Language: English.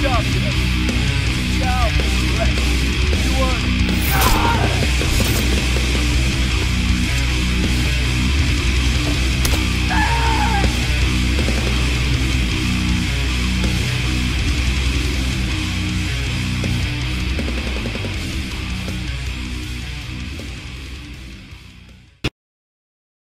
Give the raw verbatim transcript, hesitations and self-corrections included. Job today. Job bless.